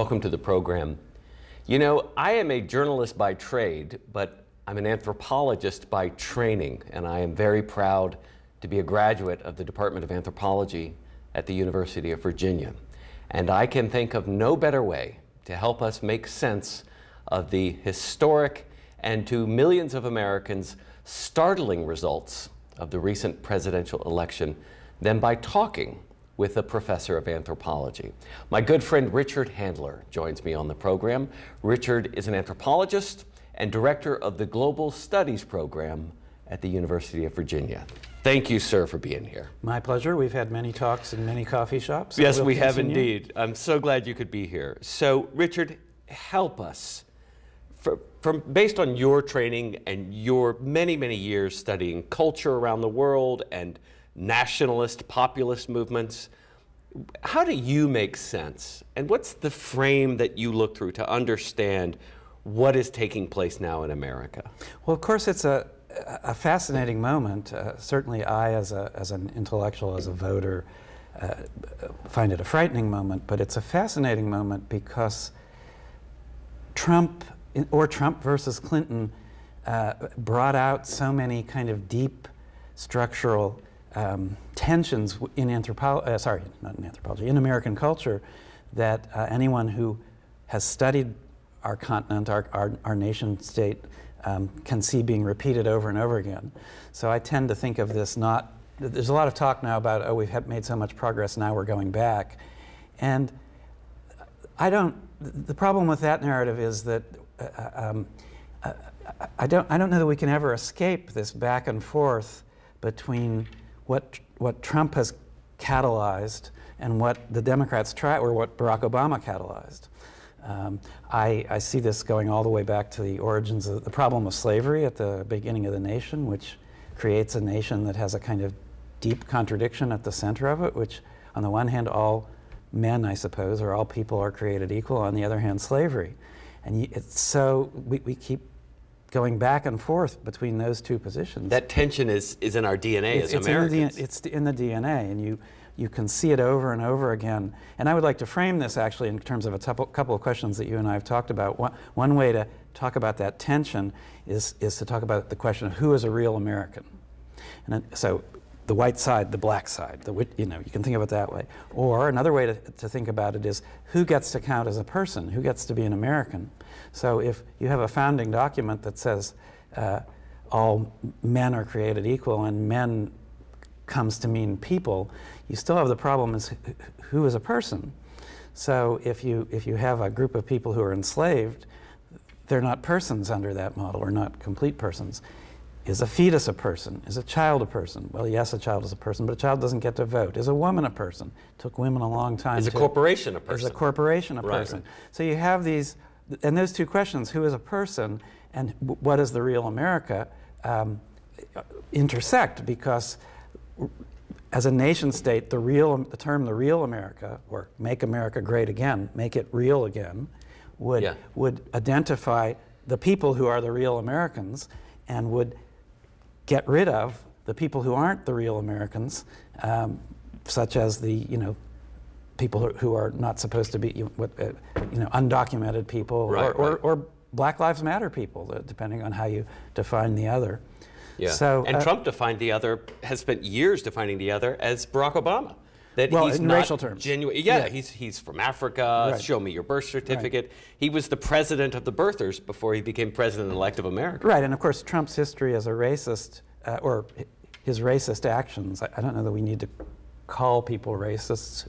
Welcome to the program. You know, I am a journalist by trade, but I'm an anthropologist by training, and I am very proud to be a graduate of the Department of Anthropology at the University of Virginia. And I can think of no better way to help us make sense of the historic and to millions of Americans startling results of the recent presidential election than by talking with a professor of anthropology. My good friend Richard Handler joins me on the program. Richard is an anthropologist and director of the Global Studies Program at the University of Virginia. Thank you, sir, for being here. My pleasure. We've had many talks in many coffee shops. Yes, we have indeed. I'm so glad you could be here. So, Richard, help us. Based on your training and your many, many years studying culture around the world and nationalist, populist movements, how do you make sense? And what's the frame that you look through to understand what is taking place now in America? Well, of course, it's a fascinating moment. Certainly I, as an intellectual, as a voter, find it a frightening moment, but it's a fascinating moment because Trump, or Trump versus Clinton, brought out so many kind of deep structural tensions in anthropology, sorry, not in anthropology, in American culture, that anyone who has studied our continent, our nation state, can see being repeated over and over again. So I tend to think of this not, there's a lot of talk now about, oh, we've made so much progress, now we're going back. And I don't, the problem with that narrative is that I don't know that we can ever escape this back and forth between what Trump has catalyzed and what the Democrats try, or what Barack Obama catalyzed. I see this going all the way back to the origins of the problem of slavery at the beginning of the nation, which creates a nation that has a kind of deep contradiction at the center of it, which on the one hand all men, I suppose, or all people are created equal, on the other hand slavery. And it's so, we keep going back and forth between those two positions. That tension is in our DNA as Americans. It's in the DNA, and you can see it over and over again. And I would like to frame this actually in terms of a couple of questions that you and I have talked about. One way to talk about that tension is to talk about the question of who is a real American. And then, so the white side, the black side, you know, you can think of it that way. Or another way to think about it is who gets to count as a person, who gets to be an American. So if you have a founding document that says all men are created equal and men comes to mean people, you still have the problem is who is a person. So if you have a group of people who are enslaved, they're not persons under that model, or not complete persons. Is a fetus a person? Is a child a person? Well, yes, a child is a person, but a child doesn't get to vote. Is a woman a person? It took women a long time. Is a corporation a person? Is a corporation a person? So you have these, and those two questions, who is a person and what is the real America, intersect, because as a nation state, the term the real America, or make America great again, make it real again, would identify the people who are the real Americans and would get rid of the people who aren't the real Americans, such as the, you know, people who are not supposed to be, you know, undocumented people, or Black Lives Matter people, depending on how you define the other. Yeah. So, and Trump defined the other, has spent years defining the other as Barack Obama. That, well, he's in not racial terms. Yeah, he's from Africa, show me your birth certificate. He was the president of the birthers before he became president-elect of America. Right, and of course Trump's history as a racist, or his racist actions, I don't know that we need to call people racists,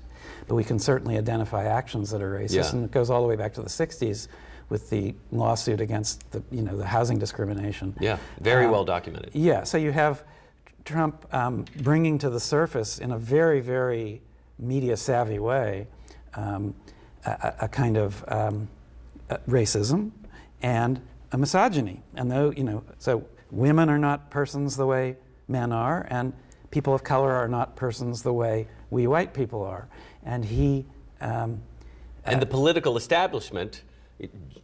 but we can certainly identify actions that are racist, and it goes all the way back to the 60s. With the lawsuit against the, you know, the housing discrimination. Yeah, very well documented. Yeah, so you have Trump bringing to the surface in a very, very media-savvy way a kind of racism and a misogyny. And though, you know, so women are not persons the way men are, and people of color are not persons the way we white people are. And he... and the political establishment,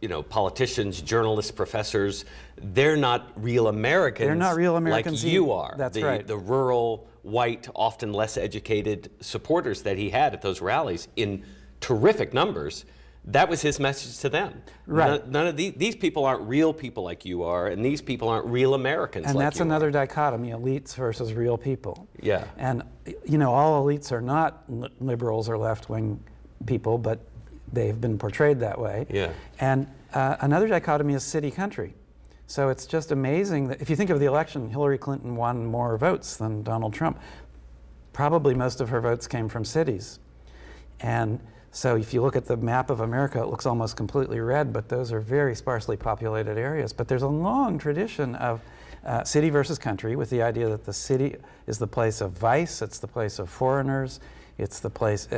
you know, politicians, journalists, professors, they're not real Americans. They're not real Americans like you are. That's right. The rural, white, often less educated supporters that he had at those rallies in terrific numbers, That was his message to them. Right. None of these people aren't real people like you are, and these people aren't real Americans like you are. And that's another dichotomy, elites versus real people. Yeah. And, you know, all elites are not liberals or left-wing people, but they've been portrayed that way. Yeah. And another dichotomy is city-country. So it's just amazing that if you think of the election, Hillary Clinton won more votes than Donald Trump. Probably most of her votes came from cities. And so if you look at the map of America, it looks almost completely red, but those are very sparsely populated areas. But there's a long tradition of city versus country, with the idea that the city is the place of vice, it's the place of foreigners, it's the place,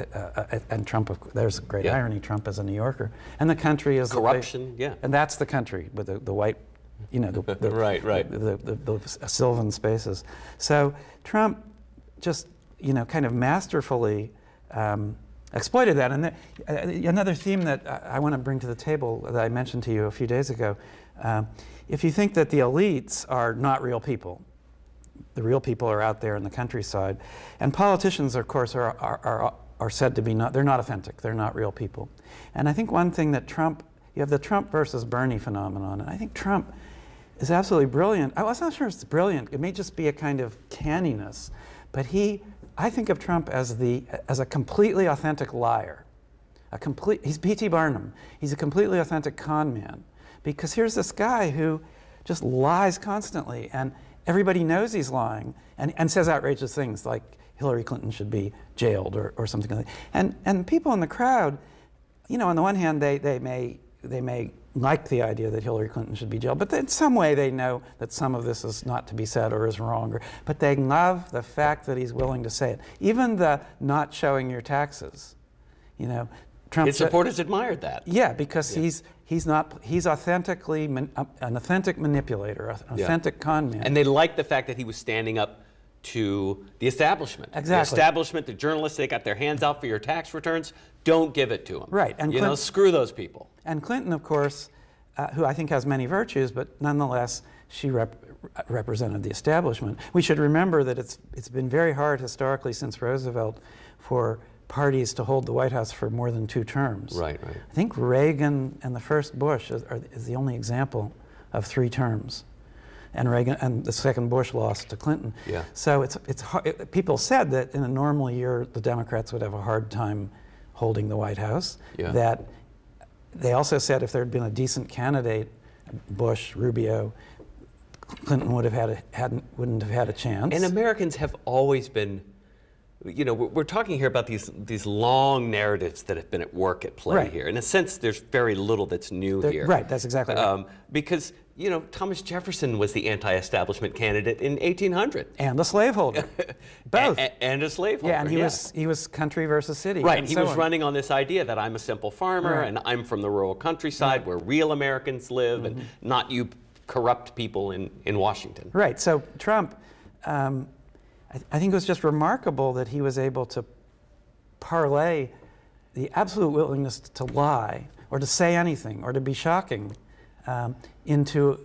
and Trump, there's a great irony, Trump is a New Yorker. And the country is corruption, the place, and that's the country, with the white, you know, the the sylvan spaces. So Trump just, you know, kind of masterfully exploited that. And another theme that I want to bring to the table that I mentioned to you a few days ago, if you think that the elites are not real people, the real people are out there in the countryside, and politicians, of course, are said to be not, they're not authentic, they're not real people. And I think one thing that Trump, you have the Trump versus Bernie phenomenon, and I think Trump is absolutely brilliant. I was not sure it's brilliant, it may just be a kind of canniness, but he, I think of Trump as a completely authentic liar. He's P.T. Barnum. He's a completely authentic con man, because here's this guy who just lies constantly, and everybody knows he's lying, and says outrageous things like Hillary Clinton should be jailed or something like that. And people in the crowd, you know, on the one hand they may like the idea that Hillary Clinton should be jailed, but in some way they know that some of this is not to be said or is wrong, but they love the fact that he's willing to say it. Even the not showing your taxes, you know, Trump. His supporters admired that. Yeah, because he's authentically an authentic manipulator, an authentic con man. And they liked the fact that he was standing up to the establishment. Exactly. The establishment, the journalists, they got their hands out for your tax returns. Don't give it to them. Right. And you know, screw those people. And Clinton, of course, who I think has many virtues, but nonetheless, she represented the establishment. We should remember that it's been very hard historically since Roosevelt for parties to hold the White House for more than 2 terms. Right, right. I think Reagan and the first Bush is the only example of 3 terms. And Reagan and the second Bush lost to Clinton. Yeah. So it's hard. People said that in a normal year the Democrats would have a hard time holding the White House. Yeah. That they also said if there had been a decent candidate, Bush, Rubio, Clinton would have wouldn't have had a chance. And Americans have always been, you know, we're talking here about these long narratives that have been at work at play here. In a sense, there's very little that's new here. Right. That's exactly right. Because, you know, Thomas Jefferson was the anti-establishment candidate in 1800, and a slaveholder, both, and a slaveholder. Yeah, and he was country versus city. Right, and he was running on this idea that I'm a simple farmer and I'm from the rural countryside where real Americans live and not you corrupt people in Washington. Right. So Trump, I think it was just remarkable that he was able to parlay the absolute willingness to lie or to say anything or to be shocking. Into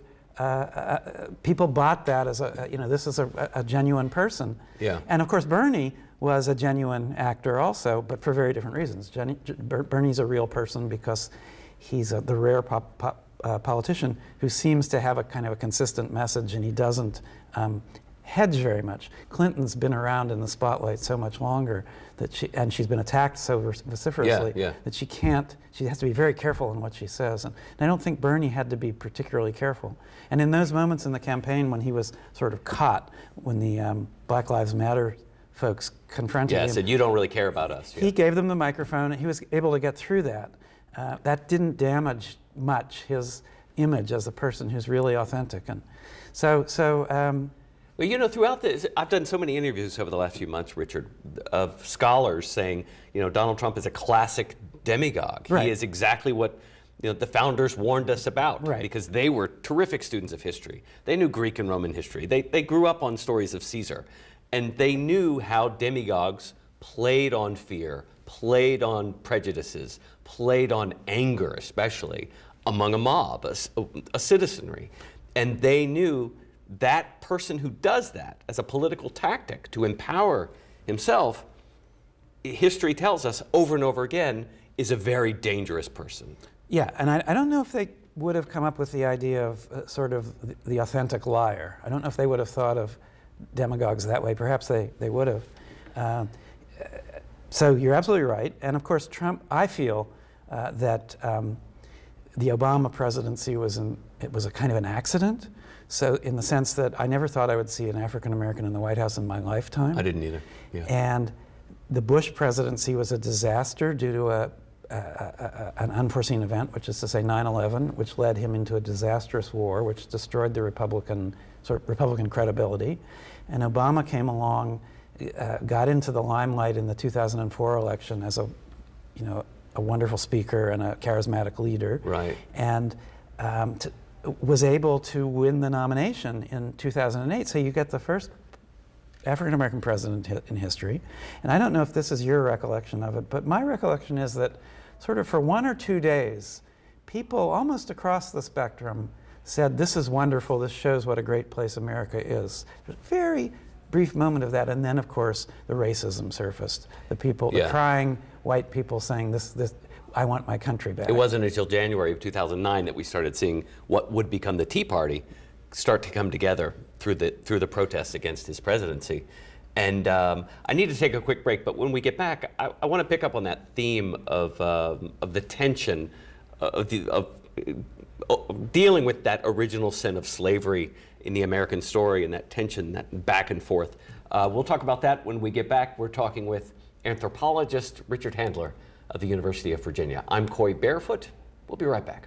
people bought that as a, you know, this is a genuine person. Yeah. And of course Bernie was a genuine actor also, but for very different reasons. Bernie's a real person because he's the rare politician who seems to have a kind of a consistent message, and he doesn't hedge very much. Clinton's been around in the spotlight so much longer that she's been attacked so vociferously that she can't, she has to be very careful in what she says. And I don't think Bernie had to be particularly careful. And in those moments in the campaign when he was sort of caught, when the Black Lives Matter folks confronted him. Yeah, said you don't really care about us. Yeah. He gave them the microphone and he was able to get through that. That didn't damage much his image as a person who's really authentic. And so well, you know, throughout this, I've done so many interviews over the last few months, Richard, of scholars saying, you know, Donald Trump is a classic demagogue. Right. He is exactly what, you know, the founders warned us about, because they were terrific students of history. They knew Greek and Roman history. They grew up on stories of Caesar, and they knew how demagogues played on fear, played on prejudices, played on anger, especially among a mob, a citizenry, and they knew that person who does that as a political tactic to empower himself, history tells us over and over again, is a very dangerous person. Yeah, and I don't know if they would have come up with the idea of sort of the authentic liar. I don't know if they would have thought of demagogues that way. Perhaps they would have. So you're absolutely right. And of course, Trump, I feel that the Obama presidency was a kind of an accident. So in the sense that I never thought I would see an African-American in the White House in my lifetime. I didn't either. Yeah. And the Bush presidency was a disaster due to an unforeseen event, which is to say 9/11, which led him into a disastrous war, which destroyed the Republican credibility. And Obama came along, got into the limelight in the 2004 election as a wonderful speaker and a charismatic leader. Right. And was able to win the nomination in 2008. So you get the first African-American president in history. And I don't know if this is your recollection of it, but my recollection is that sort of for 1 or 2 days, people almost across the spectrum said, this is wonderful, this shows what a great place America is. Very brief moment of that, and then of course the racism surfaced. The people, the crying white people saying, this I want my country back. It wasn't until January of 2009 that we started seeing what would become the Tea Party start to come together through the protests against his presidency. And I need to take a quick break, but when we get back, I want to pick up on that theme of the tension of dealing with that original sin of slavery in the American story and that tension, that back and forth. We'll talk about that when we get back. We're talking with anthropologist Richard Handler of the University of Virginia. I'm Coy Barefoot. We'll be right back.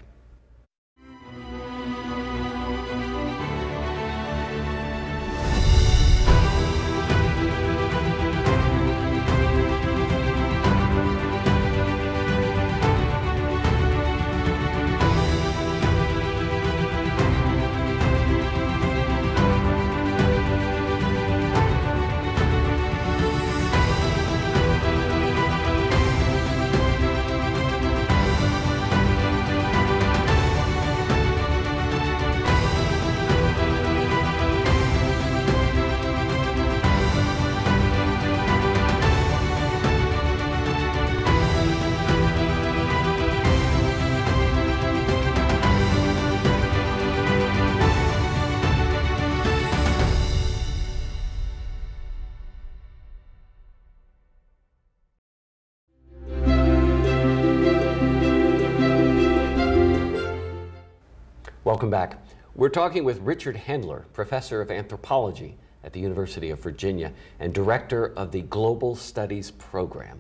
Welcome back. We're talking with Richard Handler, professor of anthropology at the University of Virginia and director of the Global Studies Program.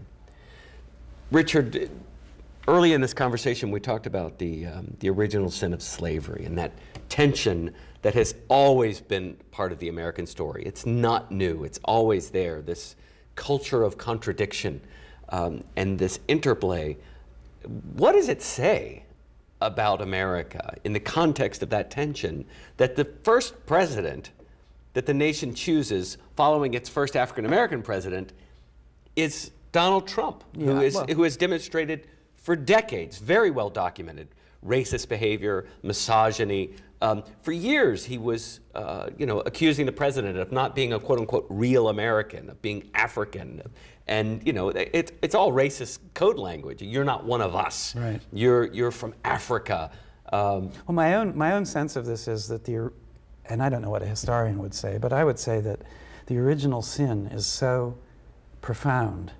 Richard, early in this conversation we talked about the original sin of slavery and that tension that has always been part of the American story. It's not new. It's always there, this culture of contradiction and this interplay. What does it say about America in the context of that tension that the first president that the nation chooses following its first African-American president is Donald Trump, who has demonstrated for decades, very well documented, racist behavior, misogyny. For years he was accusing the president of not being a quote-unquote real American, of being African. And it's all racist code language. You're not one of us. Right. You're from Africa. Well, my own sense of this is that and I don't know what a historian would say, but I would say that the original sin is so profound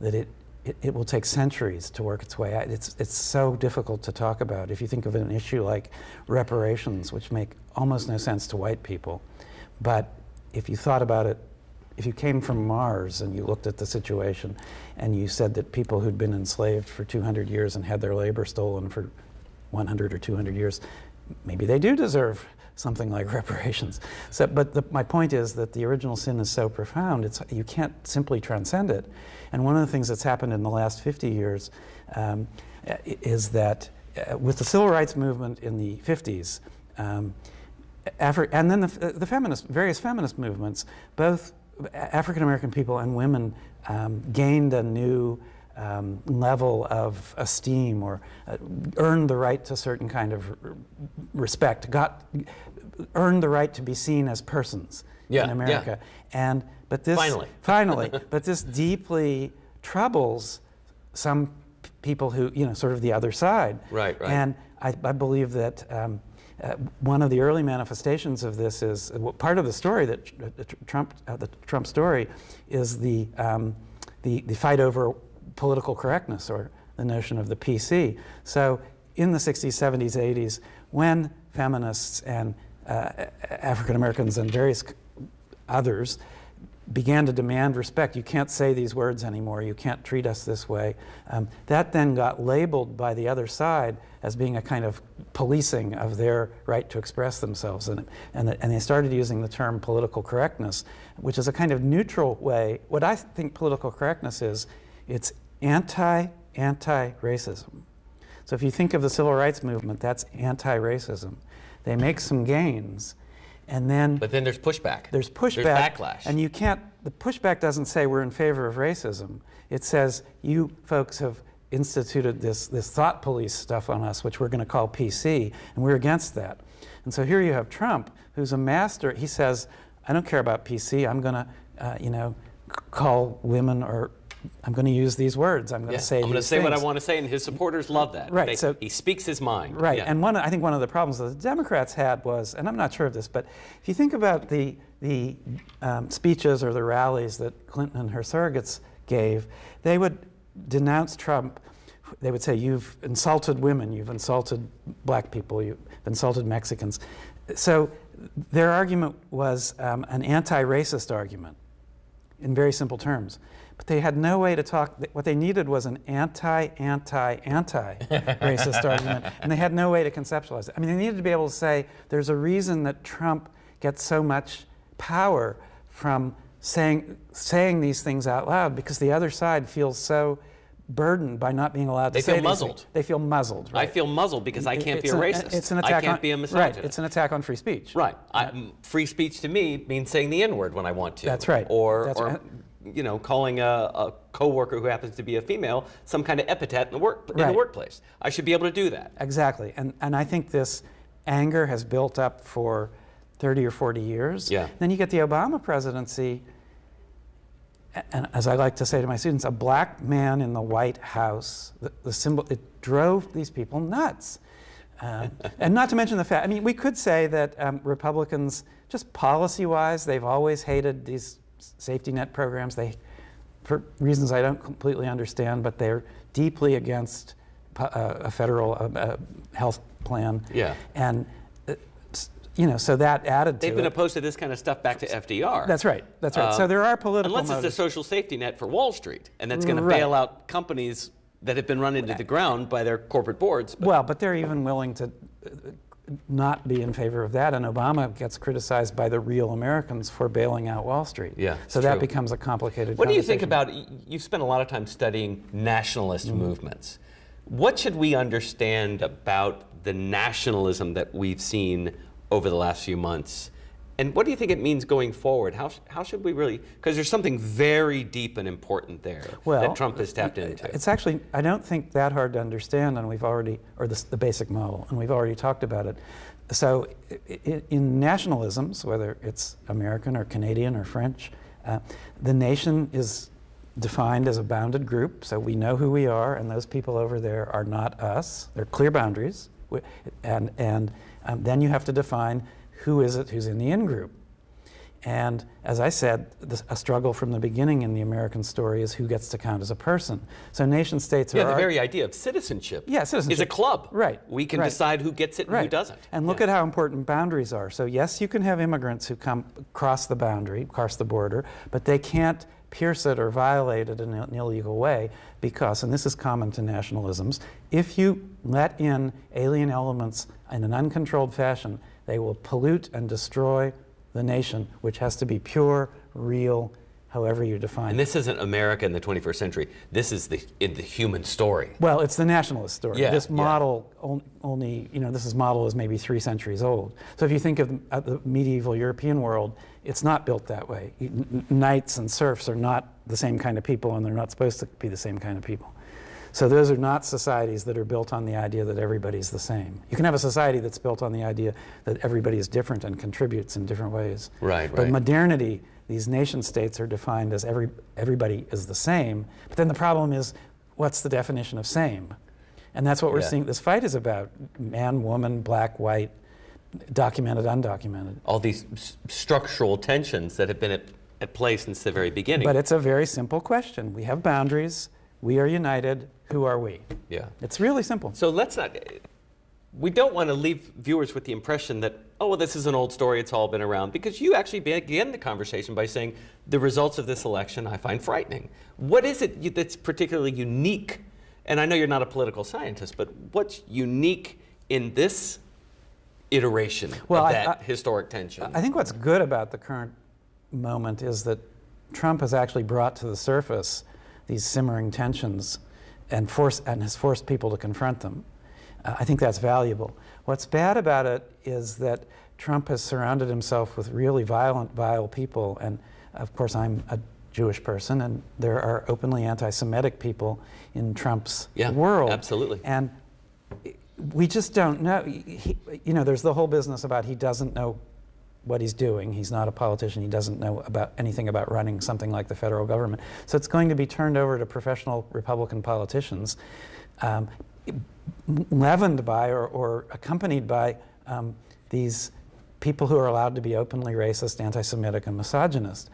that it will take centuries to work its way out. It's so difficult to talk about. If you think of an issue like reparations, which make almost no sense to white people, but if you thought about it. If you came from Mars and you looked at the situation and you said that people who'd been enslaved for 200 years and had their labor stolen for 100 or 200 years, maybe they do deserve something like reparations. So, but my point is that the original sin is so profound, you can't simply transcend it. And one of the things that's happened in the last 50 years is that with the civil rights movement in the 50s, and then the various feminist movements, both African-American people and women gained a new level of esteem or earned the right to certain kind of respect, earned the right to be seen as persons in America. Yeah. But this deeply troubles some people who, you know, sort of the other side. Right, right. And I believe that one of the early manifestations of this is, part of the story that the Trump story is the fight over political correctness, or the notion of the PC. So in the 60s, 70s, 80s, when feminists and African Americans and various others began to demand respect, you can't say these words anymore, you can't treat us this way, that then got labeled by the other side as being a kind of policing of their right to express themselves. And they started using the term political correctness, which is a kind of neutral way. What I think political correctness is, it's anti-racism. So if you think of the civil rights movement, that's anti-racism. They make some gains, and then... But then there's pushback. There's pushback. There's backlash. And you can't... The pushback doesn't say we're in favor of racism. It says you folks have instituted this thought police stuff on us, which we're going to call PC, and we're against that. And so here you have Trump, who's a master. He says, I don't care about PC. I'm going to, you know, call women, or I'm going to use these words. I'm going to say these things. I'm going to say what I want to say, and his supporters love that. Right. So he speaks his mind. Right. Yeah. And I think one of the problems that the Democrats had was, and I'm not sure of this, but if you think about the speeches or the rallies that Clinton and her surrogates gave, they would denounce Trump. They would say, you've insulted women, you've insulted black people, you've insulted Mexicans. So their argument was an anti-racist argument, in very simple terms. But they had no way to talk. What they needed was an anti-racist argument, and they had no way to conceptualize it. I mean, they needed to be able to say, there's a reason that Trump gets so much power from saying these things out loud, because the other side feels so burdened by not being allowed to say these things. They feel muzzled. They feel muzzled, right? I feel muzzled because I can't be a racist. It's an attack on... I can't be a misogynist. Right, it's an attack on free speech. Right. Free speech to me means saying the N-word when I want to. That's right. Or you know, calling a coworker who happens to be a female some kind of epithet in the workplace. I should be able to do that. Exactly. And I think this anger has built up for 30 or 40 years. Yeah. Then you get the Obama presidency, and as I like to say to my students, a black man in the White House, the symbol, it drove these people nuts. And not to mention the fact, I mean, we could say that Republicans, just policy-wise, they've always hated these safety net programs. They, for reasons I don't completely understand, but they're deeply against a federal health plan. Yeah. And, you know, so that added to it. They've been opposed to this kind of stuff back to FDR. That's right. That's right. So there are political motives. Unless it's a social safety net for Wall Street, and that's going to bail out companies that have been run into the ground by their corporate boards. But well, but they're even willing to not be in favor of that, and Obama gets criticized by the real Americans for bailing out Wall Street. Yeah, so that becomes a complicated conversation. What do you think about, you've spent a lot of time studying nationalist movements. What should we understand about the nationalism that we've seen over the last few months, and what do you think it means going forward? How should we really, because there's something very deep and important there that Trump has tapped into. It's actually, I don't think that hard to understand, and we've already, or the basic model, and we've already talked about it. So in nationalisms, whether it's American or Canadian or French, the nation is defined as a bounded group, so we know who we are, and those people over there are not us. They're clear boundaries, and then you have to define who is it who's in the in-group. And as I said, a struggle from the beginning in the American story is who gets to count as a person. So nation states are... Yeah, the very idea of citizenship, is a club. Right. We can decide who gets it and who doesn't. And look at how important boundaries are. So yes, you can have immigrants who come across the boundary, across the border, but they can't pierce it or violate it in an illegal way because, and this is common to nationalisms, if you let in alien elements in an uncontrolled fashion, they will pollute and destroy the nation, which has to be pure, real, however you define it. And this isn't America in the 21st century. This is the human story. Well, it's the nationalist story. Yeah, this model only, you know, this model is maybe 3 centuries old. So if you think of the medieval European world, it's not built that way. Knights and serfs are not the same kind of people, and they're not supposed to be the same kind of people. So those are not societies that are built on the idea that everybody's the same. You can have a society that's built on the idea that everybody is different and contributes in different ways. Right, but modernity, these nation states are defined as everybody is the same. But then the problem is what's the definition of same? And that's what we're seeing this fight is about. Man, woman, black, white, documented, undocumented. All these structural tensions that have been at play since the very beginning. But it's a very simple question. We have boundaries. We are united. Who are we? Yeah. It's really simple. So let's not... We don't want to leave viewers with the impression that, oh, well, this is an old story, it's all been around, because you actually began the conversation by saying, the results of this election I find frightening. What is it that's particularly unique? And I know you're not a political scientist, but what's unique in this iteration of that historic tension? I think what's good about the current moment is that Trump has actually brought to the surface these simmering tensions and, has forced people to confront them. I think that's valuable. What's bad about it is that Trump has surrounded himself with really violent, vile people. And of course, I'm a Jewish person, and there are openly anti-Semitic people in Trump's world. Absolutely. And we just don't know. You know, there's the whole business about he doesn't know what he's doing. He's not a politician. He doesn't know about anything about running something like the federal government. So it's going to be turned over to professional Republican politicians. Leavened by or accompanied by these people who are allowed to be openly racist, anti-Semitic, and misogynist.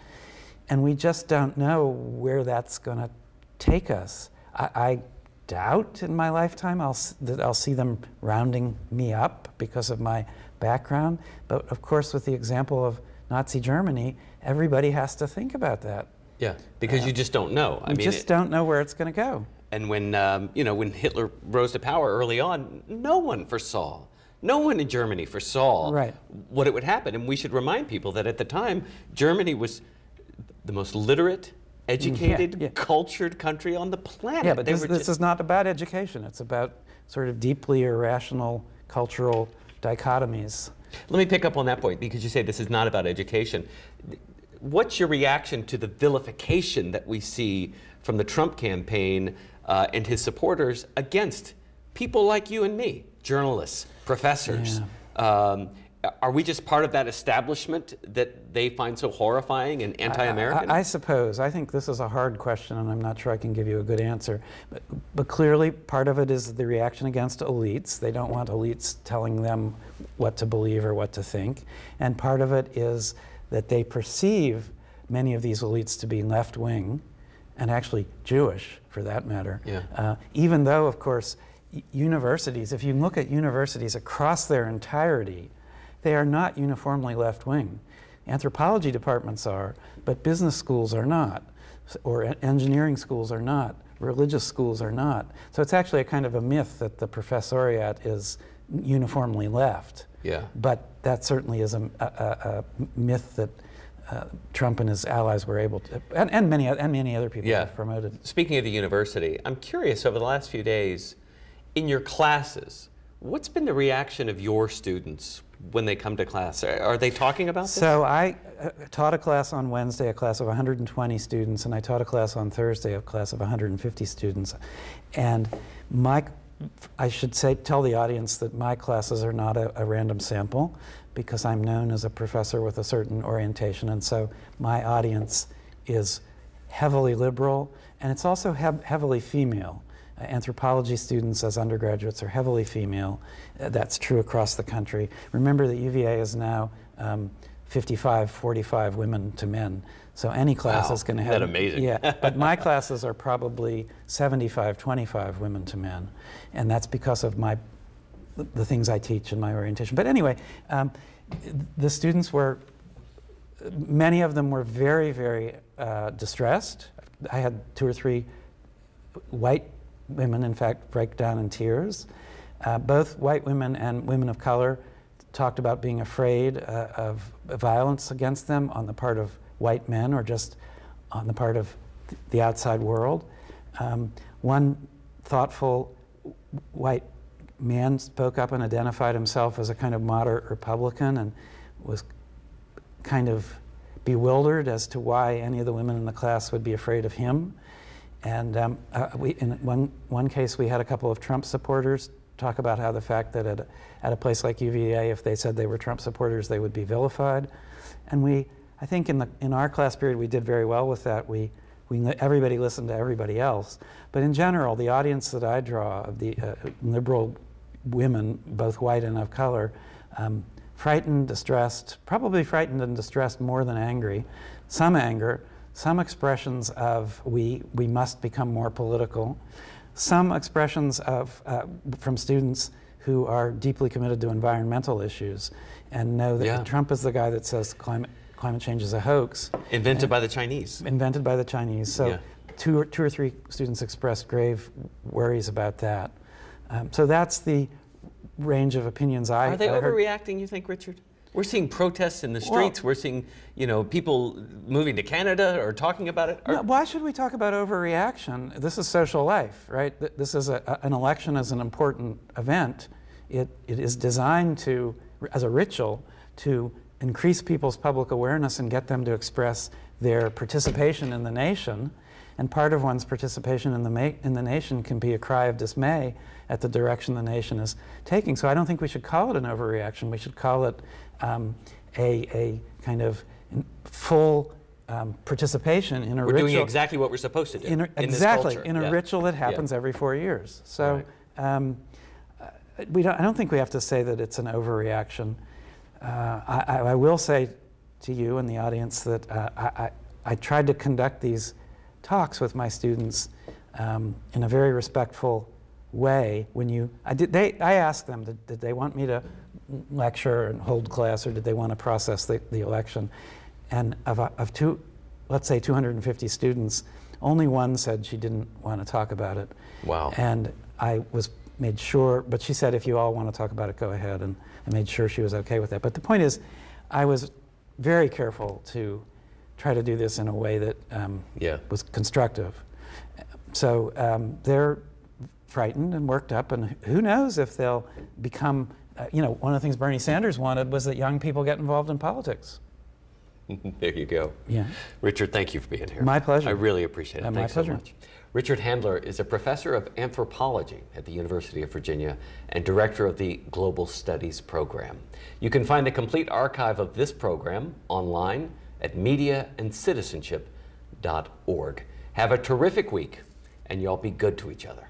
And we just don't know where that's going to take us. I doubt in my lifetime that I'll see them rounding me up because of my background. But of course, with the example of Nazi Germany, everybody has to think about that. Yeah, because you just don't know. I mean, you just don't know where it's going to go. And when, you know, when Hitler rose to power early on, no one in Germany foresaw what it would happen. And we should remind people that at the time, Germany was the most literate, educated, cultured country on the planet. Yeah, but this is not about education. It's about sort of deeply irrational cultural dichotomies. Let me pick up on that point, because you say this is not about education. What's your reaction to the vilification that we see from the Trump campaign and his supporters against people like you and me, journalists, professors? Are we just part of that establishment that they find so horrifying and anti-American? I suppose. I think this is a hard question, and I'm not sure I can give you a good answer. But clearly, part of it is the reaction against elites. They don't want elites telling them what to believe or what to think. And part of it is that they perceive many of these elites to be left-wing, and actually Jewish, for that matter. Even though, of course, universities, if you look at universities across their entirety, they are not uniformly left-wing. Anthropology departments are, but business schools are not, or engineering schools are not, religious schools are not. So it's actually a kind of a myth that the professoriate is uniformly left. But that certainly is a myth that Trump and his allies were able to, and many other people have promoted. Speaking of the university, I'm curious, over the last few days, in your classes, what's been the reaction of your students when they come to class? Are they talking about this? So I taught a class on Wednesday, a class of 120 students, and I taught a class on Thursday, a class of 150 students. And I should say, tell the audience that my classes are not a random sample, because I'm known as a professor with a certain orientation, and so my audience is heavily liberal, and it's also heavily female. Anthropology students as undergraduates are heavily female. That's true across the country. Remember that UVA is now 45 women to men, so any class is going to have... Isn't that amazing? But my classes are probably 75-25 women to men, and that's because of the things I teach and my orientation. But anyway, the students were, many of them were very, very distressed. I had 2 or 3 white women, in fact, break down in tears. Both white women and women of color talked about being afraid of violence against them on the part of white men or just on the part of the outside world. One thoughtful white man spoke up and identified himself as a kind of moderate Republican and was kind of bewildered as to why any of the women in the class would be afraid of him. And in one case, we had a couple of Trump supporters talk about how the fact that at a place like UVA, if they said they were Trump supporters, they would be vilified. And I think in our class period, we did very well with that. We we can let everybody listen to everybody else. But in general, the audience that I draw of the liberal women, both white and of color, frightened, distressed, probably frightened and distressed more than angry, some anger, some expressions of we must become more political, some expressions of, from students who are deeply committed to environmental issues and know that Trump is the guy that says climate change is a hoax. Invented by the Chinese. Invented by the Chinese. So two or three students expressed grave worries about that. So that's the range of opinions I heard. Are they overreacting, you think, Richard? We're seeing protests in the streets. Well, we're seeing, you know, people moving to Canada or talking about it. No, why should we talk about overreaction? This is social life, right? This is an election is an important event. It is designed to, as a ritual, to increase people's public awareness and get them to express their participation in the nation. And part of one's participation in the nation can be a cry of dismay at the direction the nation is taking. So I don't think we should call it an overreaction. We should call it a kind of full participation in a ritual. We're doing exactly what we're supposed to do in this culture. In a ritual that happens every 4 years. So I don't think we have to say that it's an overreaction. I will say to you and the audience that I tried to conduct these talks with my students in a very respectful way. I asked them, did they want me to lecture and hold class, or did they want to process the election? And let's say 250 students, only one said she didn't want to talk about it. Wow. And I was made sure, but she said, if you all want to talk about it, go ahead. And I made sure she was okay with that. But the point is, I was very careful to try to do this in a way that was constructive. So they're frightened and worked up, and who knows if they'll become, you know, one of the things Bernie Sanders wanted was that young people get involved in politics. There you go. Yeah. Richard, thank you for being here. My pleasure. I really appreciate it. Thanks so much. Richard Handler is a professor of anthropology at the University of Virginia and director of the Global Studies Program. You can find the complete archive of this program online at mediaandcitizenship.org. Have a terrific week, and y'all be good to each other.